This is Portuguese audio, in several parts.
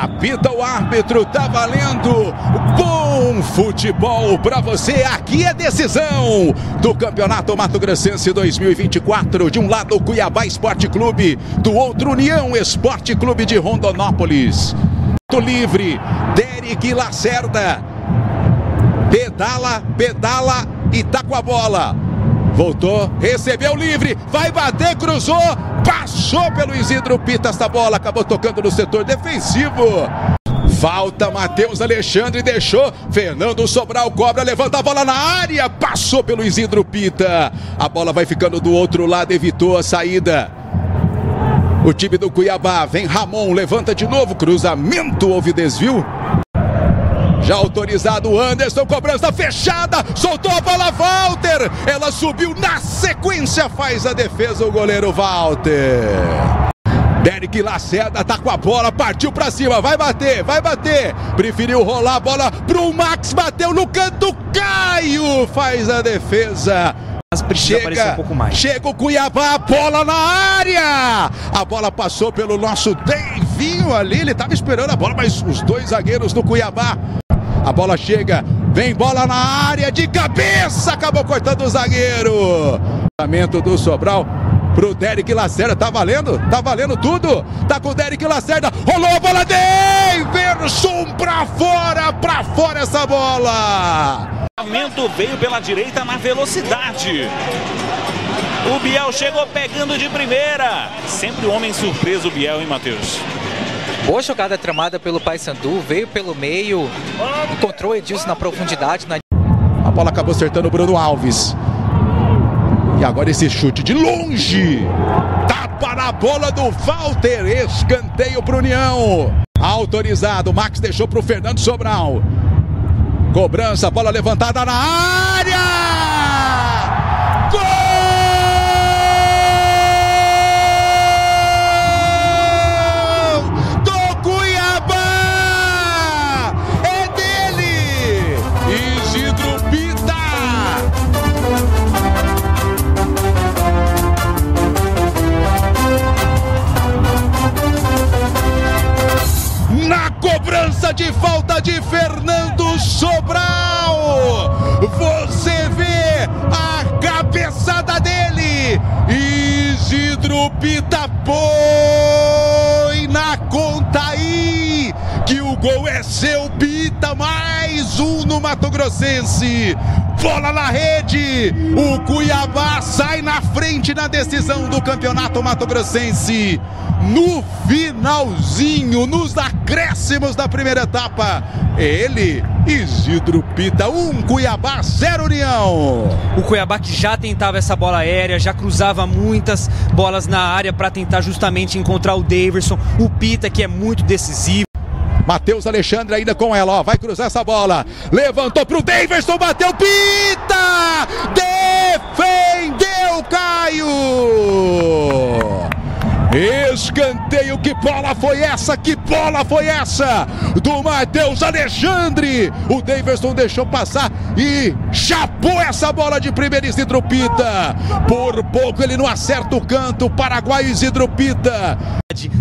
Apita o árbitro, tá valendo. Bom futebol pra você. Aqui é decisão do Campeonato Mato-Grossense 2024. De um lado o Cuiabá Esporte Clube, do outro União Esporte Clube de Rondonópolis. Livre, Derek Lacerda. Pedala, pedala e tá com a bola. Voltou, recebeu livre, vai bater, cruzou, passou pelo Isidro Pitta essa bola, acabou tocando no setor defensivo. Falta, Matheus Alexandre deixou, Fernando Sobral cobra, levanta a bola na área, passou pelo Isidro Pitta. A bola vai ficando do outro lado, evitou a saída. O time do Cuiabá, vem Ramon, levanta de novo, cruzamento, houve desvio. Já autorizado o Anderson, cobrança fechada, soltou a bola Walter, ela subiu na sequência, faz a defesa o goleiro Walter. Derek Lacerda tá com a bola, partiu pra cima, vai bater, preferiu rolar a bola pro Max, bateu no canto, Caio faz a defesa. Mas precisa aparecer um pouco mais. Chega o Cuiabá, bola na área! A bola passou pelo nosso Davinho ali, ele estava esperando a bola, mas os dois zagueiros do Cuiabá. A bola chega, vem bola na área, de cabeça, acabou cortando o zagueiro. Lançamento do Sobral pro Derek Lacerda, tá valendo tudo. Tá com o Derek Lacerda, rolou a bola, Deyverson pra fora essa bola! O lançamento veio pela direita na velocidade. O Biel chegou pegando de primeira. Sempre um homem surpreso o Biel, hein, Matheus? Boa jogada tramada pelo Pei Sandu. Veio pelo meio, encontrou Edilson na profundidade. A bola acabou acertando o Bruno Alves. E agora esse chute de longe. Tapa na bola do Walter. Escanteio para o União. Autorizado. Max deixou para o Fernando Sobral. Cobrança, bola levantada na área! Gol do Cuiabá! É dele! Isidro Pitta! Na cobrança de falta de Fernando Sobral, você vê a cabeçada dele, Isidro Pitta põe na conta aí, que o gol é seu, Pitta, mais um no Mato-Grossense, bola na rede, o Cuiabá sai na frente na decisão do Campeonato Mato-Grossense, no finalzinho, nos acréscimos da primeira etapa, ele, Isidro Pitta, 1, Cuiabá, 0 União. O Cuiabá que já tentava essa bola aérea, já cruzava muitas bolas na área para tentar justamente encontrar o Davidson, o Pitta que é muito decisivo. Matheus Alexandre ainda com ela, ó, vai cruzar essa bola, levantou pro Davidson, bateu, Pitta, defendeu Caio. Escanteio, que bola foi essa do Matheus Alexandre, o Deyverson deixou passar e chapou essa bola de primeira Isidro Pitta, por pouco ele não acerta o canto, Paraguai Isidro Pitta.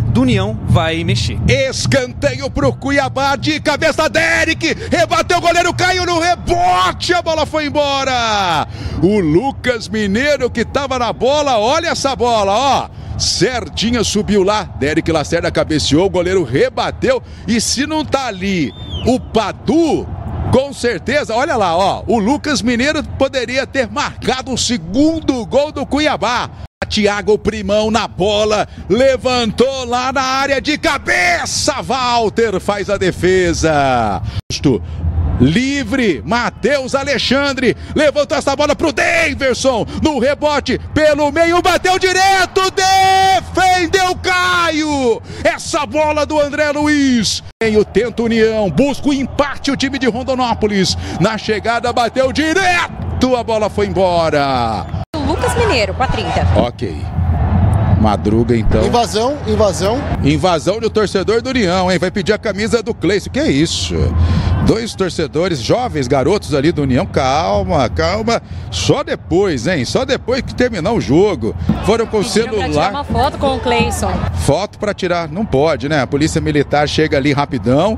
Do União vai mexer. Escanteio pro Cuiabá, de cabeça Derek, rebateu o goleiro Caio no rebote, a bola foi embora, o Lucas Mineiro que tava na bola, olha essa bola, ó. Certinha subiu lá, Derek Lacerda cabeceou, o goleiro rebateu e se não tá ali o Padu, com certeza, olha lá, ó, o Lucas Mineiro poderia ter marcado o segundo gol do Cuiabá. Thiago Primão na bola, levantou lá na área de cabeça, Walter faz a defesa. Livre, Matheus Alexandre levantou essa bola pro Deyverson, no rebote, pelo meio, bateu direto, defendeu Caio, essa bola do André Luiz. Tenta União, busca o empate o time de Rondonópolis, na chegada bateu direto, a bola foi embora. Lucas Mineiro, com a 30. Ok. Madruga, então. Invasão, invasão. Invasão do torcedor do União, hein? Vai pedir a camisa do Clayson. Que é isso? Dois torcedores, jovens garotos ali do União. Calma, calma. Só depois, hein? Só depois que terminar o jogo. Foram com o celular. Pra tirar uma foto com o Clayson. Foto pra tirar. Não pode, né? A polícia militar chega ali rapidão.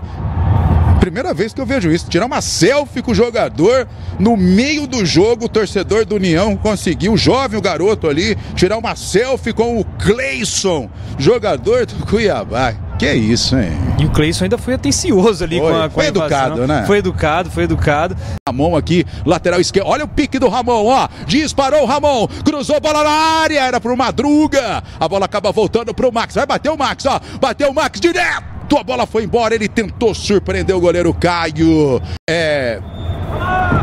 Primeira vez que eu vejo isso, tirar uma selfie com o jogador no meio do jogo. O torcedor do União conseguiu, o jovem, o garoto ali, tirar uma selfie com o Clayson, jogador do Cuiabá. Que é isso, hein? E o Clayson ainda foi atencioso ali com a Foi educado, né? Foi educado, foi educado. Ramon aqui, lateral esquerdo. Olha o pique do Ramon, ó. Disparou o Ramon. Cruzou a bola na área. Era pro Madruga. A bola acaba voltando pro Max. Vai bater o Max, ó. Bateu o Max direto. A bola foi embora, ele tentou surpreender o goleiro Caio,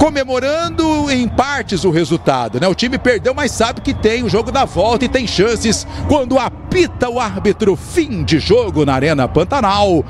comemorando em partes o resultado, né? O time perdeu, mas sabe que tem o jogo da volta e tem chances. Quando apita o árbitro, fim de jogo na Arena Pantanal.